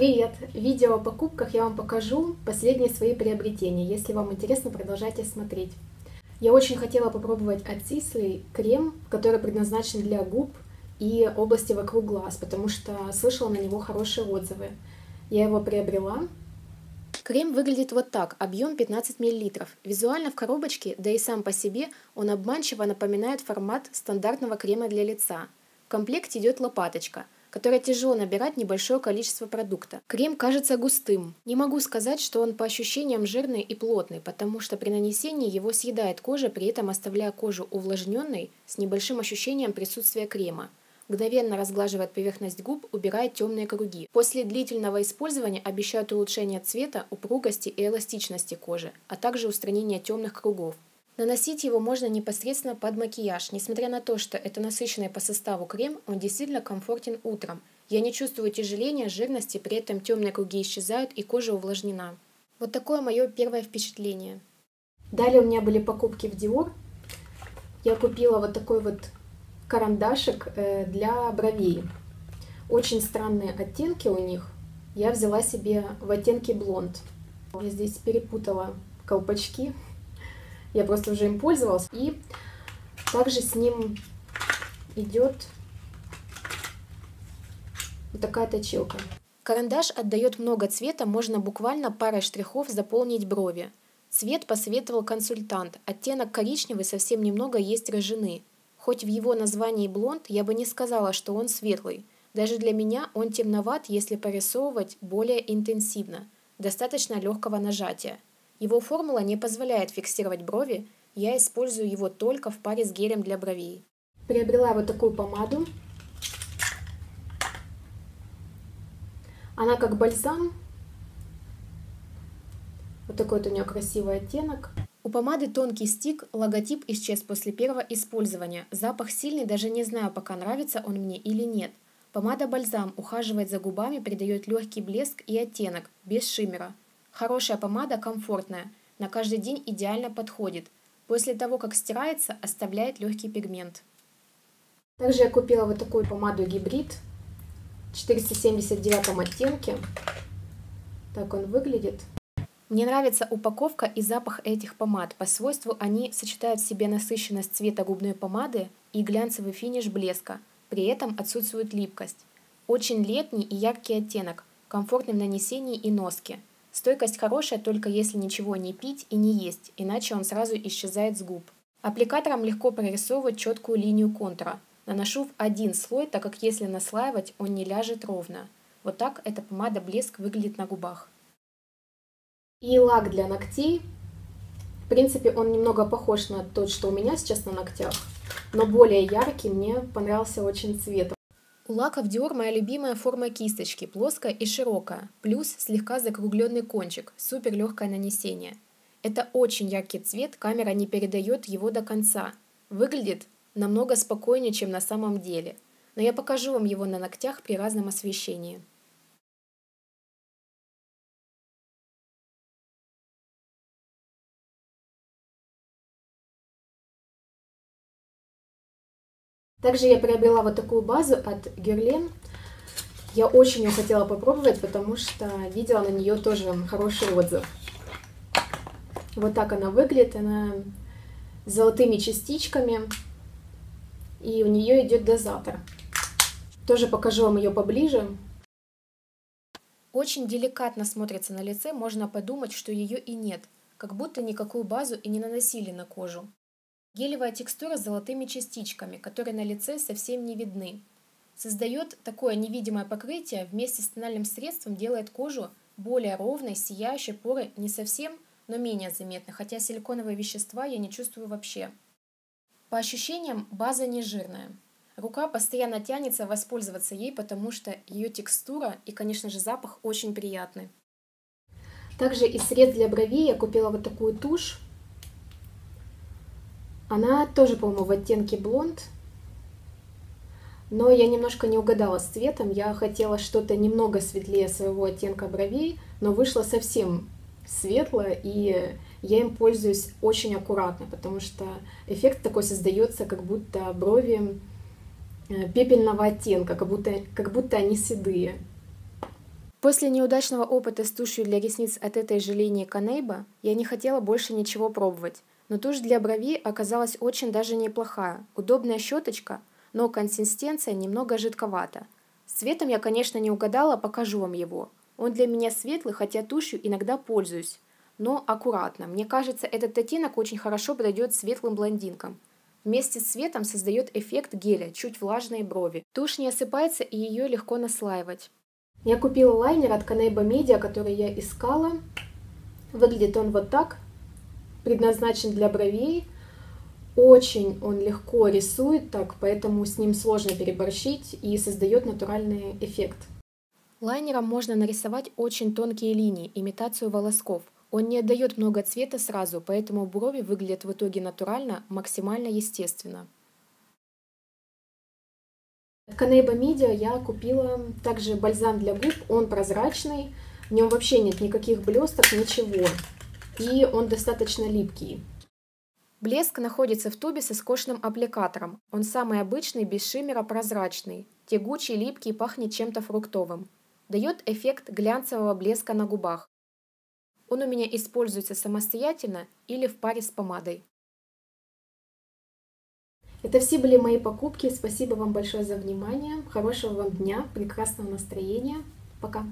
Привет! В видео о покупках я вам покажу последние свои приобретения. Если вам интересно, продолжайте смотреть. Я очень хотела попробовать от Sisley крем, который предназначен для губ и области вокруг глаз, потому что слышала на него хорошие отзывы. Я его приобрела. Крем выглядит вот так, объем 15 мл. Визуально в коробочке, да и сам по себе, он обманчиво напоминает формат стандартного крема для лица. В комплекте идет лопаточка, которая тяжело набирает небольшое количество продукта. Крем кажется густым. Не могу сказать, что он по ощущениям жирный и плотный, потому что при нанесении его съедает кожа, при этом оставляя кожу увлажненной с небольшим ощущением присутствия крема. Мгновенно разглаживает поверхность губ, убирает темные круги. После длительного использования обещают улучшение цвета, упругости и эластичности кожи, а также устранение темных кругов. Наносить его можно непосредственно под макияж. Несмотря на то, что это насыщенный по составу крем, он действительно комфортен утром. Я не чувствую тяжеления, жирности, при этом темные круги исчезают и кожа увлажнена. Вот такое мое первое впечатление. Далее у меня были покупки в Dior. Я купила вот такой вот карандашик для бровей. Очень странные оттенки у них. Я взяла себе в оттенке блонд. Я здесь перепутала колпачки. Я просто уже им пользовалась. И также с ним идет вот такая точилка. Карандаш отдает много цвета, можно буквально парой штрихов заполнить брови. Цвет посоветовал консультант. Оттенок коричневый, совсем немного есть рыжины. Хоть в его названии блонд, я бы не сказала, что он светлый. Даже для меня он темноват, если порисовывать более интенсивно. Достаточно легкого нажатия. Его формула не позволяет фиксировать брови, я использую его только в паре с гелем для бровей. Приобрела вот такую помаду. Она как бальзам. Вот такой вот у нее красивый оттенок. У помады тонкий стик, логотип исчез после первого использования. Запах сильный, даже не знаю, пока нравится он мне или нет. Помада-бальзам ухаживает за губами, придает легкий блеск и оттенок, без шиммера. Хорошая помада, комфортная, на каждый день идеально подходит. После того, как стирается, оставляет легкий пигмент. Также я купила вот такую помаду гибрид в 479 оттенке. Так он выглядит. Мне нравится упаковка и запах этих помад. По свойству они сочетают в себе насыщенность цвета губной помады и глянцевый финиш блеска. При этом отсутствует липкость. Очень летний и яркий оттенок, комфортный в нанесении и носке. Стойкость хорошая, только если ничего не пить и не есть, иначе он сразу исчезает с губ. Аппликатором легко прорисовывать четкую линию контура. Наношу в один слой, так как если наслаивать, он не ляжет ровно. Вот так эта помада блеск выглядит на губах. И лак для ногтей. В принципе, он немного похож на тот, что у меня сейчас на ногтях, но более яркий, мне понравился очень цвет. У лака в Dior моя любимая форма кисточки, плоская и широкая, плюс слегка закругленный кончик, супер легкое нанесение. Это очень яркий цвет, камера не передает его до конца. Выглядит намного спокойнее, чем на самом деле, но я покажу вам его на ногтях при разном освещении. Также я приобрела вот такую базу от Guerlain. Я очень ее хотела попробовать, потому что видела на нее тоже хороший отзыв. Вот так она выглядит, она с золотыми частичками, и у нее идет дозатор. Тоже покажу вам ее поближе. Очень деликатно смотрится на лице, можно подумать, что ее и нет, как будто никакую базу и не наносили на кожу. Гелевая текстура с золотыми частичками, которые на лице совсем не видны. Создает такое невидимое покрытие, вместе с тональным средством делает кожу более ровной, сияющей, поры не совсем, но менее заметны, хотя силиконовые вещества я не чувствую вообще. По ощущениям, база не жирная. Рука постоянно тянется воспользоваться ей, потому что ее текстура и, конечно же, запах очень приятны. Также из средств для бровей я купила вот такую тушь. Она тоже, по-моему, в оттенке блонд, но я немножко не угадала с цветом. Я хотела что-то немного светлее своего оттенка бровей, но вышло совсем светлое, и я им пользуюсь очень аккуратно, потому что эффект такой создается, как будто брови пепельного оттенка, как будто они седые. После неудачного опыта с тушью для ресниц от этой же линии Kanebo я не хотела больше ничего пробовать, но тушь для бровей оказалась очень даже неплохая, удобная щеточка, но консистенция немного жидковата. С цветом я, конечно, не угадала, покажу вам его. Он для меня светлый, хотя тушью иногда пользуюсь, но аккуратно. Мне кажется, этот оттенок очень хорошо подойдет светлым блондинкам. Вместе с цветом создает эффект геля, чуть влажные брови. Тушь не осыпается и ее легко наслаивать. Я купила лайнер от Kanebo Media, который я искала. Выглядит он вот так. Предназначен для бровей. Очень он легко рисует так, поэтому с ним сложно переборщить и создает натуральный эффект. Лайнером можно нарисовать очень тонкие линии, имитацию волосков. Он не отдает много цвета сразу, поэтому брови выглядят в итоге натурально, максимально естественно. От Kanebo Media я купила также бальзам для губ, он прозрачный, в нем вообще нет никаких блесток, ничего. И он достаточно липкий. Блеск находится в тубе со скошенным аппликатором. Он самый обычный, без шиммера, прозрачный, тягучий, липкий, пахнет чем-то фруктовым. Дает эффект глянцевого блеска на губах. Он у меня используется самостоятельно или в паре с помадой. Это все были мои покупки. Спасибо вам большое за внимание. Хорошего вам дня, прекрасного настроения. Пока!